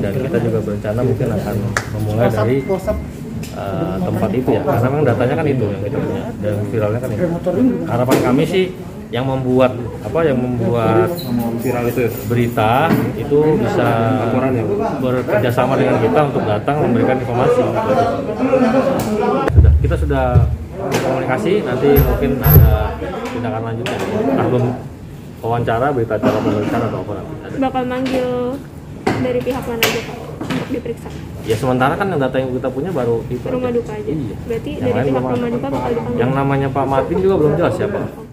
Dan kita juga berencana mungkin akan memulai dari tempat itu ya, karena memang datanya kan itu yang kita punya dan viralnya kan itu. Harapan kami sih yang membuat viral itu berita itu bisa bekerja sama dengan kita untuk datang memberikan informasi. Kita sudah komunikasi, nanti mungkin ada tindakan lanjutnya. Belum wawancara, berita acara pemeriksaan atau apa nanti. Bakal manggil dari pihak mana aja Pak untuk diperiksa? Ya sementara kan yang data yang kita punya baru itu Rumah Duka aja. Berarti yang dari pihak Rumah Duka bakal dipanggil. Yang namanya Pak Martin juga belum jelas ya Pak.